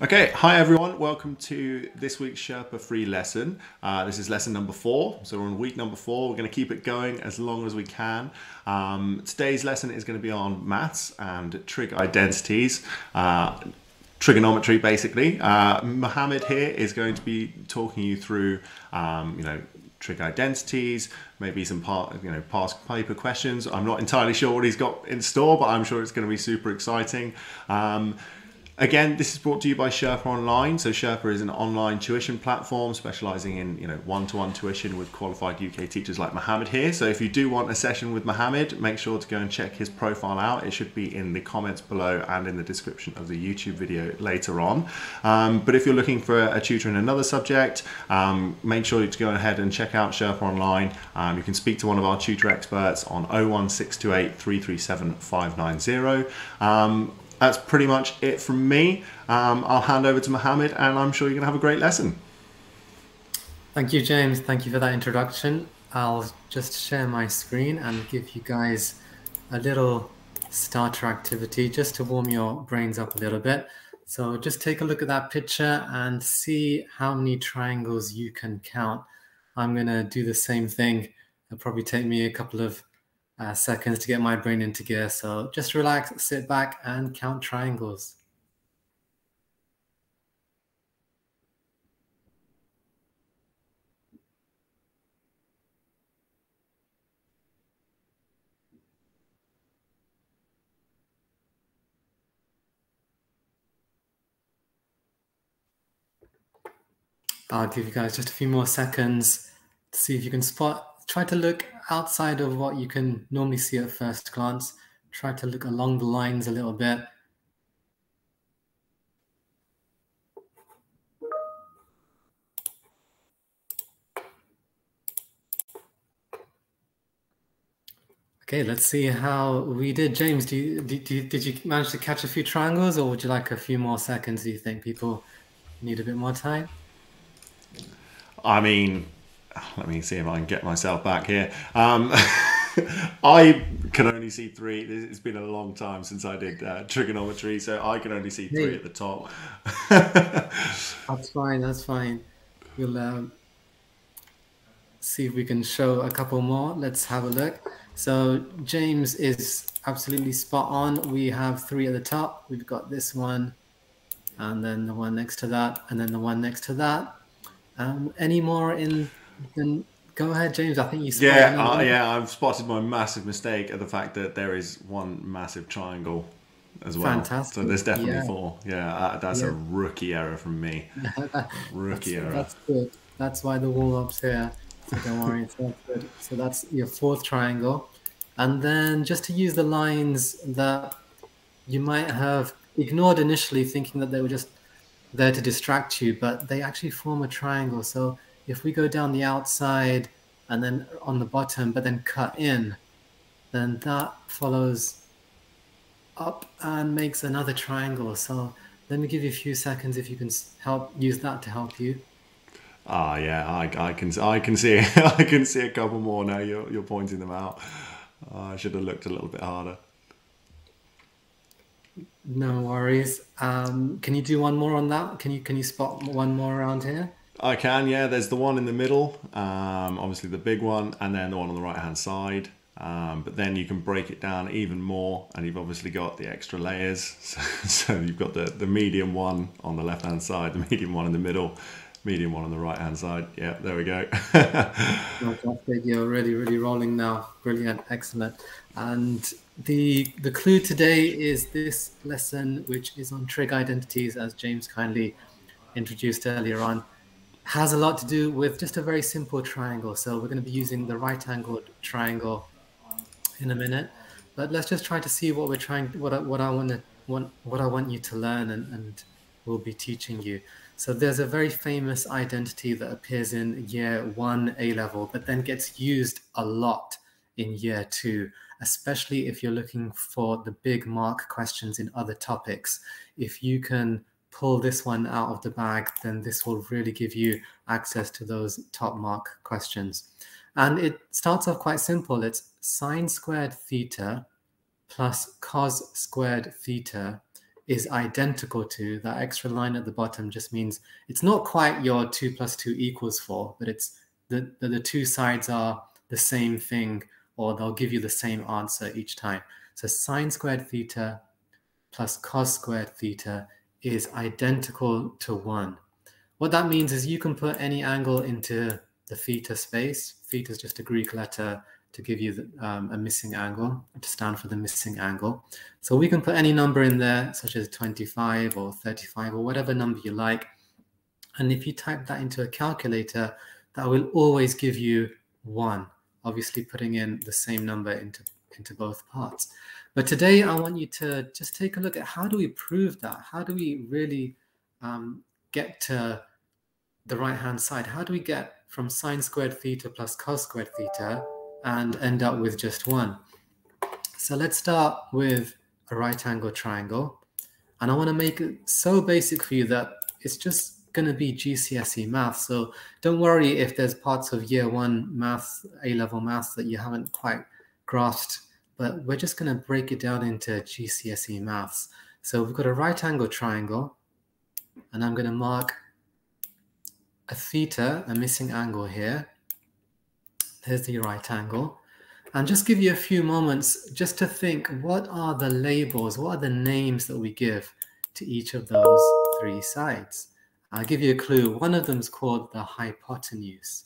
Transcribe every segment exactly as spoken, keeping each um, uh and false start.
Okay, hi everyone, welcome to this week's Sherpa free lesson. Uh, this is lesson number four, so we're on week number four. We're going to keep it going as long as we can. Um, today's lesson is going to be on maths and trig identities, uh, trigonometry basically. Uh, Muhammad here is going to be talking you through, um, you know, trig identities, maybe some part, you know, past paper questions. I'm not entirely sure what he's got in store, but I'm sure it's going to be super exciting. Um, Again, this is brought to you by Sherpa Online. So Sherpa is an online tuition platform specializing in, you know, one-to-one tuition with qualified U K teachers like Muhammad here. So if you do want a session with Muhammad, make sure to go and check his profile out. It should be in the comments below and in the description of the YouTube video later on. Um, but if you're looking for a tutor in another subject, um, make sure to go ahead and check out Sherpa Online. Um, you can speak to one of our tutor experts on oh one six two eight, three three seven, five nine zero. Um, That's pretty much it from me. Um, I'll hand over to Muhammad and I'm sure you're gonna have a great lesson. Thank you, James. Thank you for that introduction. I'll just share my screen and give you guys a little starter activity just to warm your brains up a little bit. So just take a look at that picture and see how many triangles you can count. I'm gonna do the same thing. It'll probably take me a couple of Uh, seconds to get my brain into gear. So just relax, sit back and count triangles. I'll give you guys just a few more seconds to see if you can spot. Try to look outside of what you can normally see at first glance. Try to look along the lines a little bit. Okay, let's see how we did. James, do you, do, do, did you manage to catch a few triangles, or would you like a few more seconds? Do you think people need a bit more time? I mean, let me see if I can get myself back here. Um, I can only see three. It's been a long time since I did uh, trigonometry, so I can only see three at the top. That's fine, that's fine. We'll um, see if we can show a couple more. Let's have a look. So James is absolutely spot on. We have three at the top. We've got this one, and then the one next to that, and then the one next to that. Um, any more in... Then go ahead, James. I think you spotted yeah, another uh, one. Yeah, I've spotted my massive mistake at the fact that there is one massive triangle as well. Fantastic. So there's definitely yeah. four. Yeah, uh, that's yeah. a rookie error from me. Rookie that's, error. That's good. That's why the warm-up's here. So don't worry, it's not good. So that's your fourth triangle. And then just to use the lines that you might have ignored initially, thinking that they were just there to distract you, but they actually form a triangle. So if we go down the outside and then on the bottom, but then cut in, then that follows up and makes another triangle. So let me give you a few seconds if you can help use that to help you. Ah, oh, yeah, I, I can, I can see, I can see a couple more now. You're, you're pointing them out. Oh, I should have looked a little bit harder. No worries. Um, can you do one more on that? Can you, can you spot one more around here? I can, yeah. There's the one in the middle, um, obviously the big one, and then the one on the right-hand side. Um, but then you can break it down even more, and you've obviously got the extra layers. So, so you've got the, the medium one on the left-hand side, the medium one in the middle, medium one on the right-hand side. Yeah, there we go. Fantastic. You're really, really rolling now. Brilliant. Excellent. And the, the clue today is this lesson, which is on trig identities, as James kindly introduced earlier on. Has a lot to do with just a very simple triangle. So we're going to be using the right-angled triangle in a minute, but let's just try to see what we're trying, what I, what I want to want, what I want you to learn, and, and we'll be teaching you. So there's a very famous identity that appears in year one A level, but then gets used a lot in year two, especially if you're looking for the big mark questions in other topics. If you can pull this one out of the bag, then this will really give you access to those top mark questions. And it starts off quite simple. It's sine squared theta plus cos squared theta is identical to, that extra line at the bottom just means it's not quite your two plus two equals four, but it's the, the, the two sides are the same thing, or they'll give you the same answer each time. So sine squared theta plus cos squared theta is identical to one. What that means is you can put any angle into the theta space. Theta is just a Greek letter to give you the, um, a missing angle, to stand for the missing angle. So we can put any number in there, such as twenty-five or thirty-five or whatever number you like. And if you type that into a calculator, that will always give you one, obviously putting in the same number into, into both parts. But today I want you to just take a look at, how do we prove that? How do we really um, get to the right-hand side? How do we get from sine squared theta plus cos squared theta and end up with just one? So let's start with a right angle triangle. And I want to make it so basic for you that it's just going to be G C S E math. So don't worry if there's parts of year one maths, A-level maths that you haven't quite grasped, but we're just going to break it down into G C S E maths. So we've got a right angle triangle, and I'm going to mark a theta, a missing angle here. There's the right angle. And just give you a few moments just to think, what are the labels, what are the names that we give to each of those three sides? I'll give you a clue. One of them is called the hypotenuse.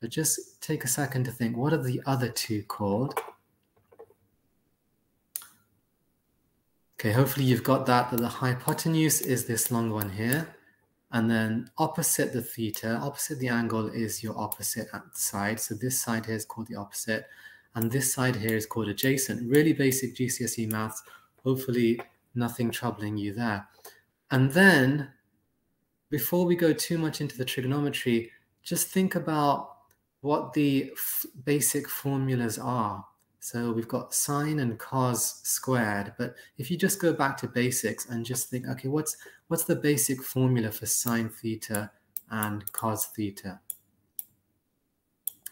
But just take a second to think, what are the other two called? Okay, hopefully you've got that, that the hypotenuse is this long one here. And then opposite the theta, opposite the angle, is your opposite side. So this side here is called the opposite, and this side here is called adjacent. Really basic G C S E maths. Hopefully nothing troubling you there. And then before we go too much into the trigonometry, just think about what the basic formulas are. So we've got sine and cos squared, but if you just go back to basics and just think, okay, what's what's the basic formula for sine theta and cos theta?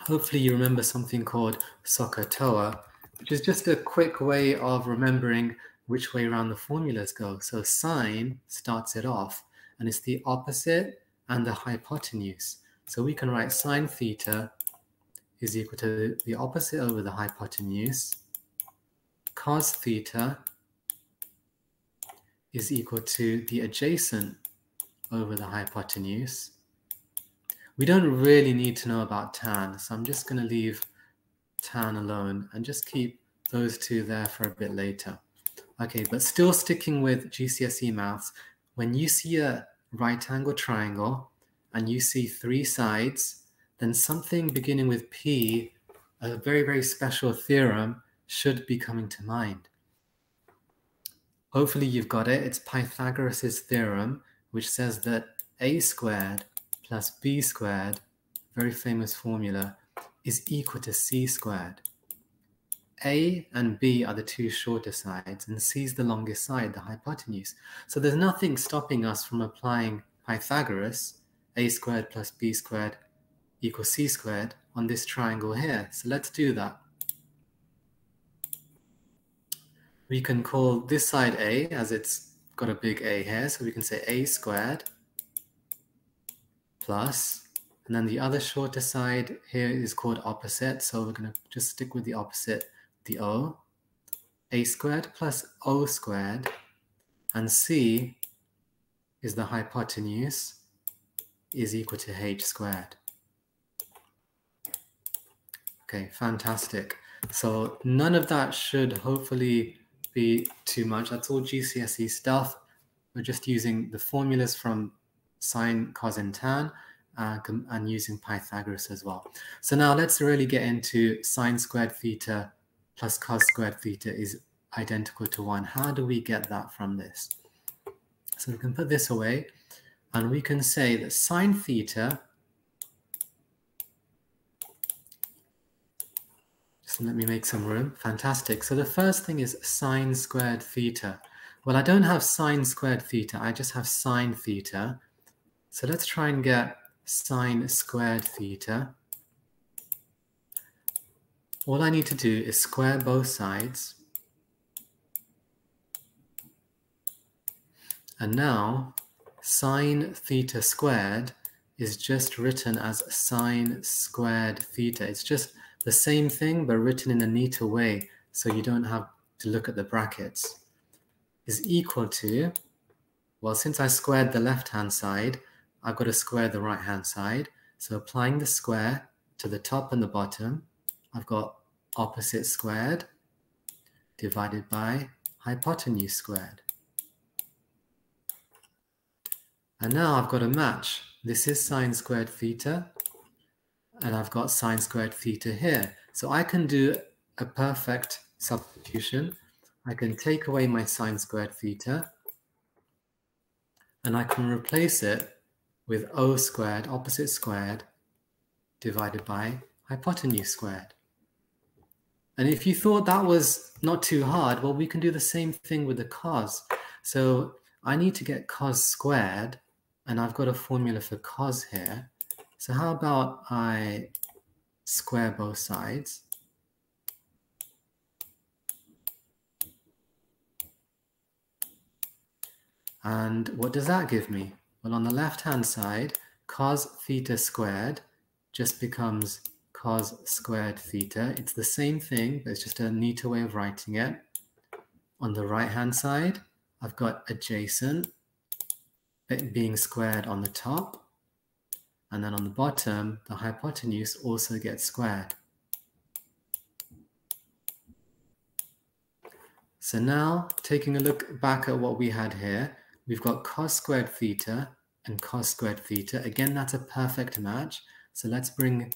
Hopefully you remember something called SOHCAHTOA, which is just a quick way of remembering which way around the formulas go. So sine starts it off, and it's the opposite and the hypotenuse. So we can write sine theta is equal to the opposite over the hypotenuse. Cos theta is equal to the adjacent over the hypotenuse. We don't really need to know about tan, so I'm just going to leave tan alone and just keep those two there for a bit later. Okay, but still sticking with G C S E maths, when you see a right angle triangle and you see three sides, then something beginning with P, a very, very special theorem, should be coming to mind. Hopefully you've got it. It's Pythagoras' theorem, which says that A squared plus B squared, very famous formula, is equal to C squared. A and B are the two shorter sides, and C is the longest side, the hypotenuse. So there's nothing stopping us from applying Pythagoras, A squared plus B squared equals C squared, on this triangle here. So let's do that. We can call this side A, as it's got a big A here, so we can say A squared plus, and then the other shorter side here is called opposite, so we're going to just stick with the opposite, the O. A squared plus O squared, and C is the hypotenuse, is equal to H squared. Okay, fantastic. So none of that should hopefully be too much. That's all G C S E stuff. We're just using the formulas from sine, cos, and tan, uh, and using Pythagoras as well. So now let's really get into sine squared theta plus cos squared theta is identical to one. How do we get that from this? So we can put this away, and we can say that sine theta, so let me make some room. Fantastic. So the first thing is sine squared theta. Well, I don't have sine squared theta. I just have sine theta. So let's try and get sine squared theta. All I need to do is square both sides. And now sine theta squared is just written as sine squared theta. It's just the same thing, but written in a neater way, so you don't have to look at the brackets, is equal to, well, since I squared the left-hand side, I've got to square the right-hand side. So applying the square to the top and the bottom, I've got opposite squared divided by hypotenuse squared. And now I've got a match. This is sine squared theta, and I've got sine squared theta here. So I can do a perfect substitution. I can take away my sine squared theta, and I can replace it with O squared, opposite squared, divided by hypotenuse squared. And if you thought that was not too hard, well, we can do the same thing with the cos. So I need to get cos squared, and I've got a formula for cos here. So how about I square both sides? And what does that give me? Well, on the left-hand side, cos theta squared just becomes cos squared theta. It's the same thing, but it's just a neater way of writing it. On the right-hand side, I've got adjacent being squared on the top. And then on the bottom, the hypotenuse also gets squared. So now, taking a look back at what we had here, we've got cos squared theta and cos squared theta. Again, that's a perfect match. So let's bring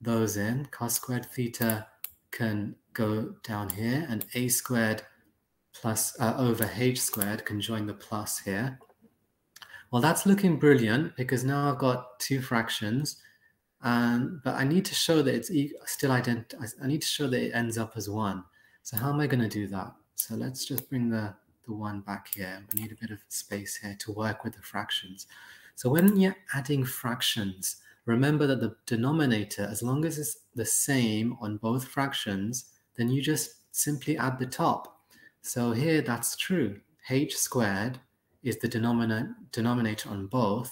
those in. Cos squared theta can go down here, and a squared plus uh, over h squared can join the plus here. Well, that's looking brilliant because now I've got two fractions, um, but I need to show that it's e still ident. I need to show that it ends up as one. So how am I going to do that? So let's just bring the the one back here. We need a bit of space here to work with the fractions. So when you're adding fractions, remember that the denominator, as long as it's the same on both fractions, then you just simply add the top. So here that's true. H squared is the denominator denominator on both.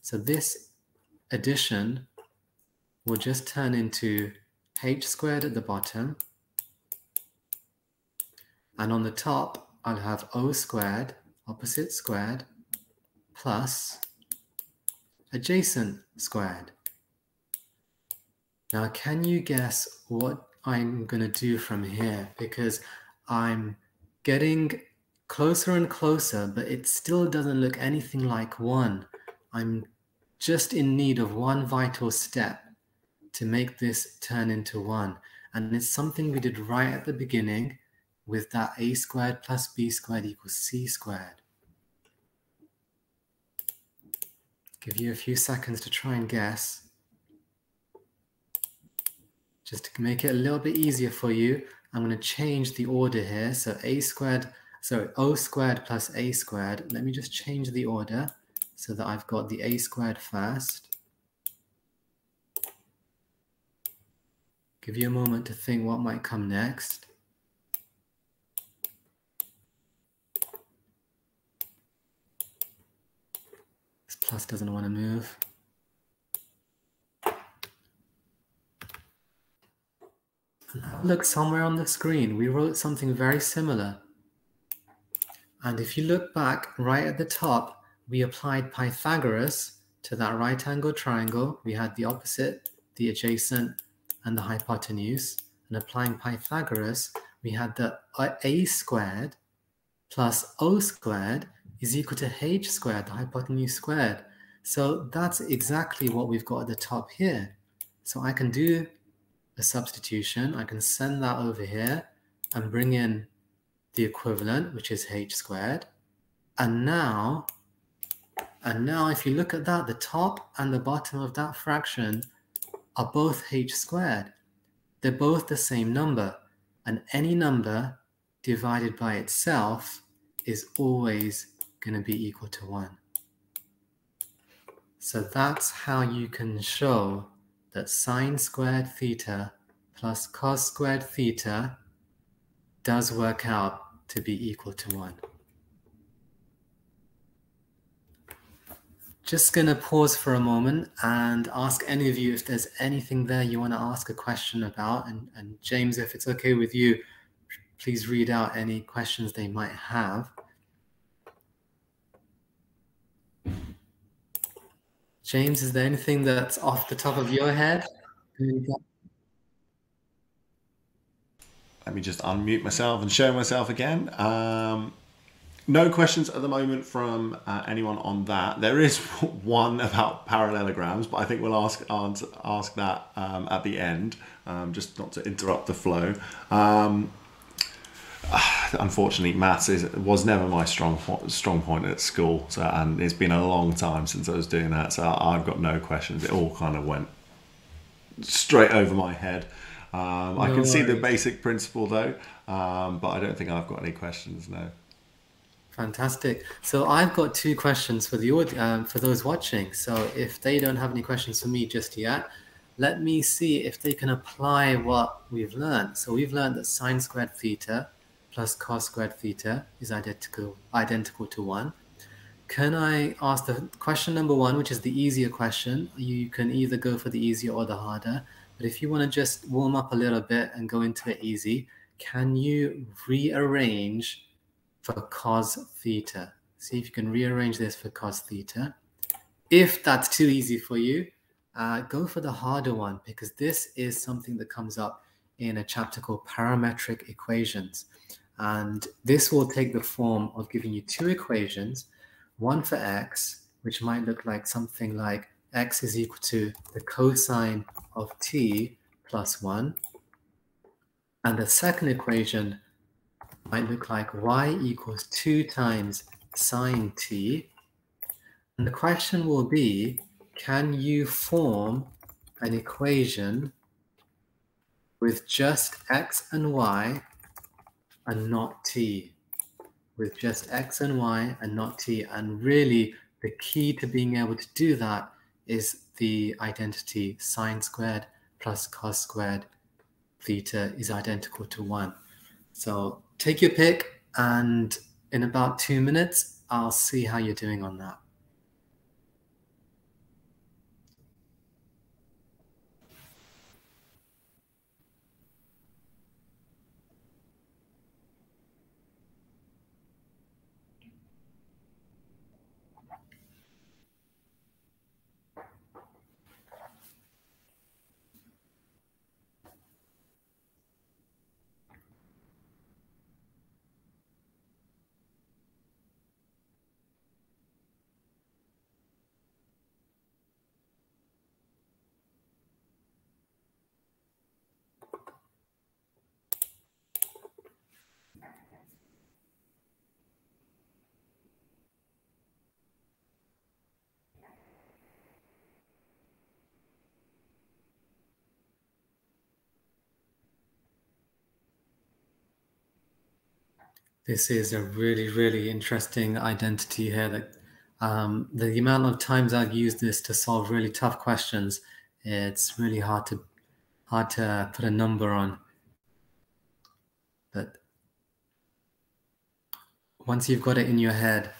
So this addition will just turn into h squared at the bottom. And on the top, I'll have O squared, opposite squared, plus adjacent squared. Now, can you guess what I'm going to do from here? Because I'm getting closer and closer, but it still doesn't look anything like one. I'm just in need of one vital step to make this turn into one. And it's something we did right at the beginning, with that a squared plus b squared equals c squared. Give you a few seconds to try and guess. Just to make it a little bit easier for you, I'm going to change the order here. So a squared, sorry, o squared plus a squared. Let me just change the order so that I've got the a squared first. Give you a moment to think what might come next. Plus doesn't want to move. Look somewhere on the screen. We wrote something very similar. And if you look back right at the top, we applied Pythagoras to that right angle triangle. We had the opposite, the adjacent, and the hypotenuse. And applying Pythagoras, we had the a squared plus o squared is equal to h squared, the hypotenuse squared. So that's exactly what we've got at the top here. So I can do a substitution. I can send that over here and bring in the equivalent, which is h squared. And now, and now if you look at that, the top and the bottom of that fraction are both h squared. They're both the same number. And any number divided by itself is always going to be equal to one. So that's how you can show that sine squared theta plus cos squared theta does work out to be equal to one. Just going to pause for a moment and ask any of you if there's anything there you want to ask a question about. And, and James, if it's okay with you, please read out any questions they might have. James, is there anything that's off the top of your head? Let me just unmute myself and show myself again. Um, no questions at the moment from uh, anyone on that. There is one about parallelograms, but I think we'll ask ask, ask that um, at the end, um, just not to interrupt the flow. Um, unfortunately, maths is, was never my strong strong point at school, so, and it's been a long time since I was doing that, so I've got no questions. It all kind of went straight over my head. Um, no I can worries. see the basic principle though, um, but I don't think I've got any questions, no. Fantastic. So I've got two questions for the um, for those watching. So if they don't have any questions for me just yet, let me see if they can apply what we've learned. So we've learned that sine squared theta plus cos squared theta is identical, identical to one. Can I ask the question number one, which is the easier question? You can either go for the easier or the harder. But if you want to just warm up a little bit and go into it easy, can you rearrange for cos theta? See if you can rearrange this for cos theta. If that's too easy for you, uh, go for the harder one, because this is something that comes up in a chapter called parametric equations. And this will take the form of giving you two equations, one for x, which might look like something like x is equal to the cosine of t plus one. And the second equation might look like y equals two times sine t. And the question will be, can you form an equation with just x and y and not t? With just x and y and not t. And really, the key to being able to do that is the identity sine squared plus cos squared theta is identical to one. So take your pick, and in about two minutes, I'll see how you're doing on that. This is a really, really interesting identity here. That um, the amount of times I've used this to solve really tough questions, it's really hard to hard to put a number on. But once you've got it in your head,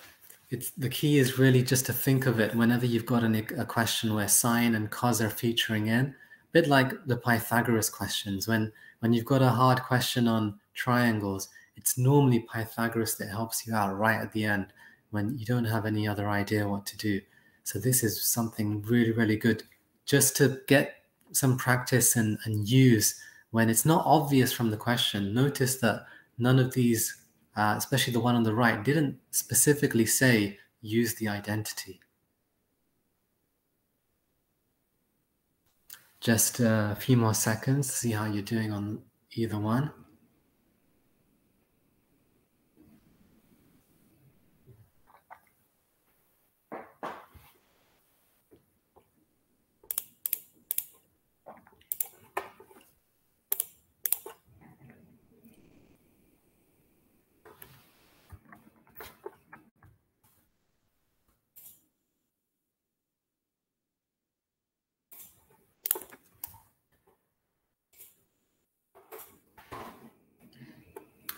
it's, the key is really just to think of it whenever you've got an, a question where sine and cos are featuring in, a bit like the Pythagoras questions. When when you've got a hard question on triangles, it's normally Pythagoras that helps you out right at the end when you don't have any other idea what to do. So this is something really, really good just to get some practice and, and use when it's not obvious from the question. Notice that none of these, uh, especially the one on the right, didn't specifically say use the identity. Just a few more seconds to see how you're doing on either one.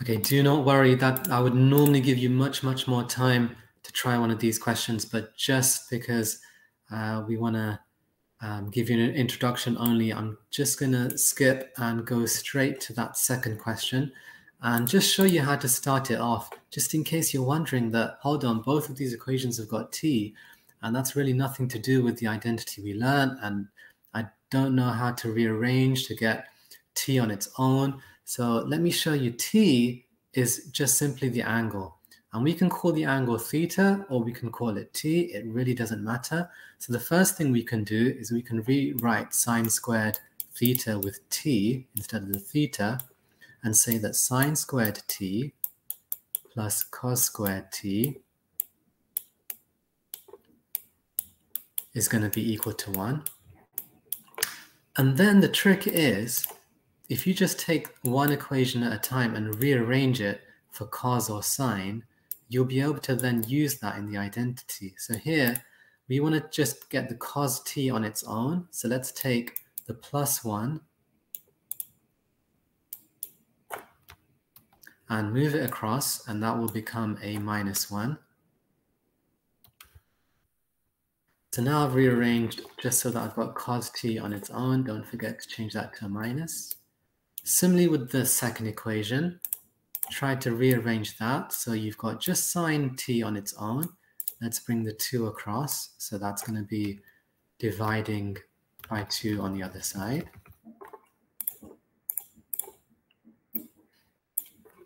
Okay, do not worry that I would normally give you much, much more time to try one of these questions, but just because uh, we want to um, give you an introduction only, I'm just going to skip and go straight to that second question and just show you how to start it off, just in case you're wondering that, hold on, both of these equations have got t, and that's really nothing to do with the identity we learned, and I don't know how to rearrange to get t on its own. So let me show you, t is just simply the angle. And we can call the angle theta, or we can call it t. It really doesn't matter. So the first thing we can do is we can rewrite sine squared theta with t instead of the theta, and say that sine squared t plus cos squared t is going to be equal to one. And then the trick is, if you just take one equation at a time and rearrange it for cos or sine, you'll be able to then use that in the identity. So here, we want to just get the cos t on its own. So let's take the plus one and move it across, and that will become a minus one. So now I've rearranged just so that I've got cos t on its own. Don't forget to change that to a minus. Similarly with the second equation, try to rearrange that. So you've got just sine t on its own. Let's bring the two across. So that's going to be dividing by two on the other side.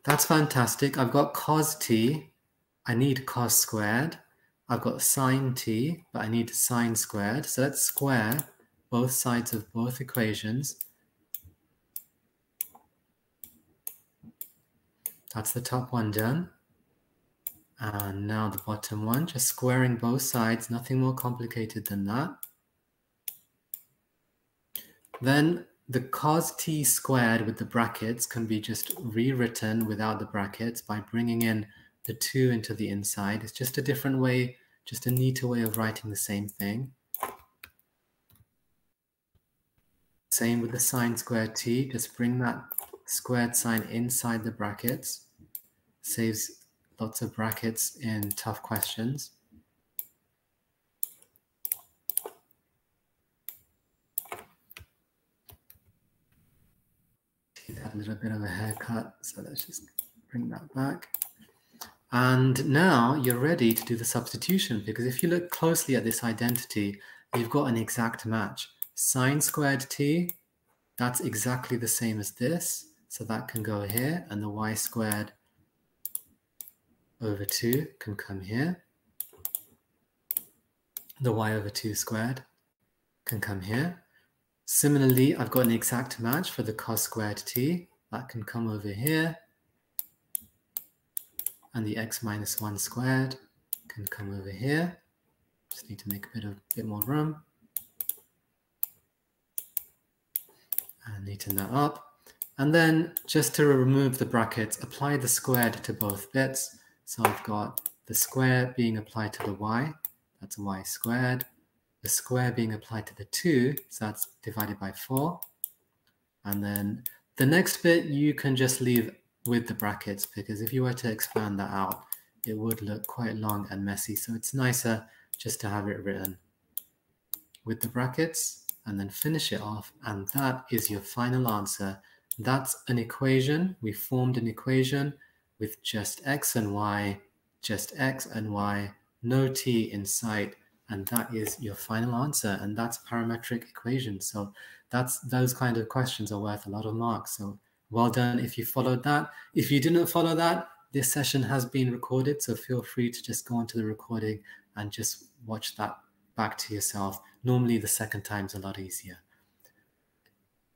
That's fantastic. I've got cos t. I need cos squared. I've got sine t, but I need sine squared. So let's square both sides of both equations. That's the top one done. And now the bottom one, just squaring both sides, nothing more complicated than that. Then the cos t squared with the brackets can be just rewritten without the brackets by bringing in the two into the inside. It's just a different way, just a neater way of writing the same thing. Same with the sine squared t, just bring that squared sign inside the brackets. Saves lots of brackets in tough questions. Had a little bit of a haircut, so let's just bring that back. And now you're ready to do the substitution, because if you look closely at this identity, you've got an exact match. Sine squared t, that's exactly the same as this. So that can go here, and the y squared over two can come here. The y over two squared can come here. Similarly, I've got an exact match for the cos squared t. That can come over here. And the x minus one squared can come over here. Just need to make a bit, of, bit more room. And neaten that up. And then, just to remove the brackets, apply the squared to both bits. So I've got the square being applied to the y, that's y squared. The square being applied to the two, so that's divided by four. And then the next bit you can just leave with the brackets, because if you were to expand that out, it would look quite long and messy. So it's nicer just to have it written with the brackets and then finish it off. And that is your final answer. That's an equation. We formed an equation with just x and y, just x and y, no t in sight, and that is your final answer. And that's parametric equation. So that's those kind of questions are worth a lot of marks. So well done if you followed that. If you didn't follow that, this session has been recorded, so feel free to just go onto the recording and just watch that back to yourself. Normally the second time's a lot easier.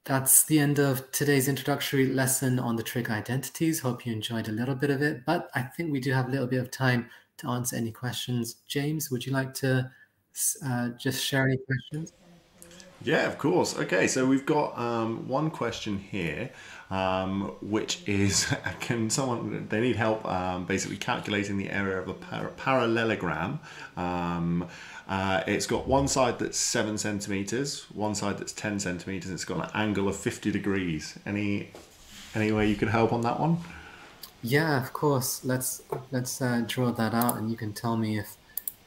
That's the end of today's introductory lesson on the trig identities. Hope you enjoyed a little bit of it, but I think we do have a little bit of time to answer any questions. James, would you like to uh, just share any questions? Yeah, of course. Okay, so we've got um, one question here, um, which is, can someone, they need help um, basically calculating the area of a par parallelogram. Um, Uh, it's got one side that's seven centimeters, one side that's ten centimeters. And it's got an angle of fifty degrees. Any, any way you could help on that one? Yeah, of course. Let's let's uh, draw that out, and you can tell me if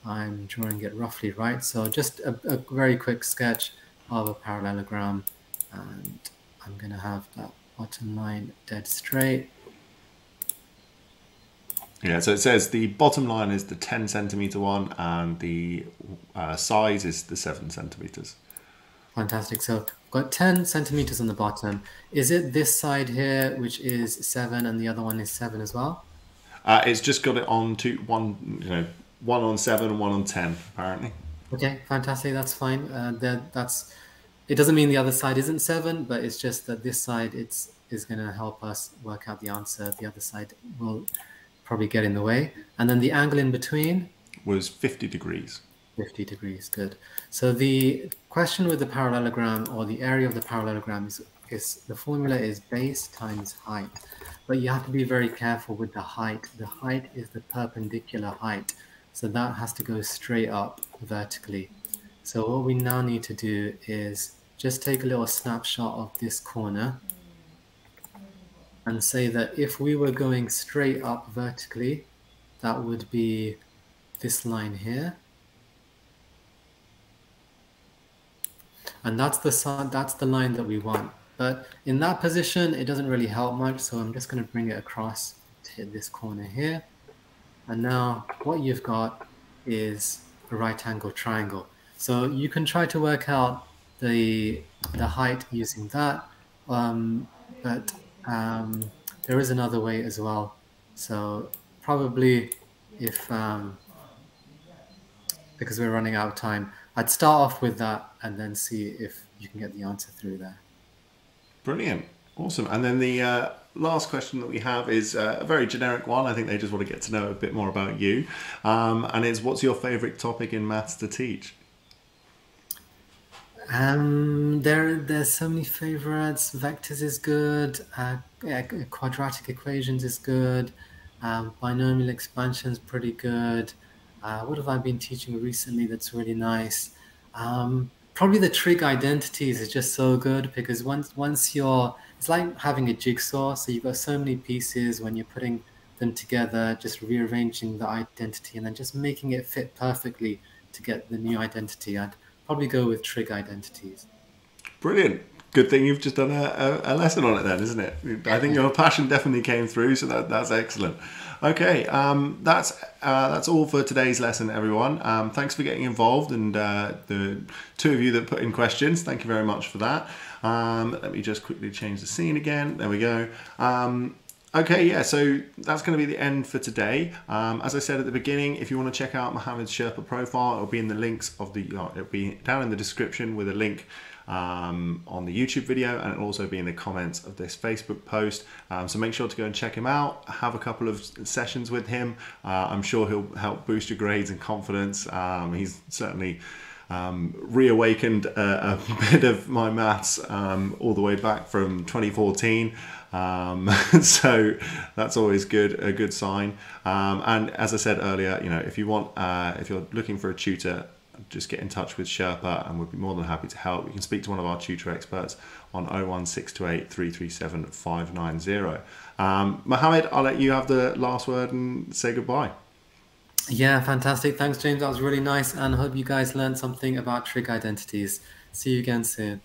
I'm drawing it roughly right. So just a, a very quick sketch of a parallelogram, and I'm going to have that bottom line dead straight. Yeah, so it says the bottom line is the ten centimeter one, and the uh, size is the seven centimeters. Fantastic. So I've got ten centimeters on the bottom. Is it this side here, which is seven, and the other one is seven as well? Uh, it's just got it on two, one, you know, one on seven and one on ten, apparently. Okay, fantastic. That's fine. Uh, that's. It doesn't mean the other side isn't seven, but it's just that this side it's is going to help us work out the answer. The other side will probably get in the way. And then the angle in between was fifty degrees. fifty degrees, good. So the question with the parallelogram, or the area of the parallelogram, is, is the formula is base times height. But you have to be very careful with the height. The height is the perpendicular height. So that has to go straight up vertically. So what we now need to do is just take a little snapshot of this corner and say that if we were going straight up vertically, that would be this line here. And that's the, that's the line that we want. But in that position, it doesn't really help much. So I'm just going to bring it across to hit this corner here. And now what you've got is a right angle triangle. So you can try to work out the, the height using that. Um, but um, there is another way as well. So probably if, um, because we're running out of time, I'd start off with that and then see if you can get the answer through there. Brilliant. Awesome. And then the uh, last question that we have is uh, a very generic one. I think they just want to get to know a bit more about you. Um, and it's, what's your favorite topic in maths to teach? Um, there, there's so many favorites. Vectors is good. Uh, quadratic equations is good. Uh, binomial expansion is pretty good. Uh, what have I been teaching recently that's really nice? Um, probably the trig identities is just so good, because once once you're, it's like having a jigsaw. So you've got so many pieces. When you're putting them together, just rearranging the identity and then just making it fit perfectly to get the new identity. I'd probably go with trig identities. Brilliant. Good thing you've just done a, a, a lesson on it then, isn't it? I think your passion definitely came through, so that, that's excellent. Okay, um, that's uh, that's all for today's lesson, everyone. Um, thanks for getting involved, and uh, the two of you that put in questions, thank you very much for that. Um, let me just quickly change the scene again. There we go. Um, Okay, yeah, so that's going to be the end for today. Um, as I said at the beginning, if you want to check out Muhammad's Sherpa profile, it'll be in the links of the, uh, it'll be down in the description with a link um, on the YouTube video, and it'll also be in the comments of this Facebook post. Um, so make sure to go and check him out, have a couple of sessions with him. Uh, I'm sure he'll help boost your grades and confidence. Um, he's certainly Um, reawakened a, a bit of my maths um, all the way back from twenty fourteen, um, so that's always good, a good sign. Um, and as I said earlier, you know, if you want, uh, if you're looking for a tutor, just get in touch with Sherpa, and we'd be more than happy to help. You can speak to one of our tutor experts on oh one six two eight, three three seven, five nine zero. Um, Muhammad, I'll let you have the last word and say goodbye. Yeah, fantastic. Thanks, James. That was really nice, and I hope you guys learned something about trig identities. See you again soon.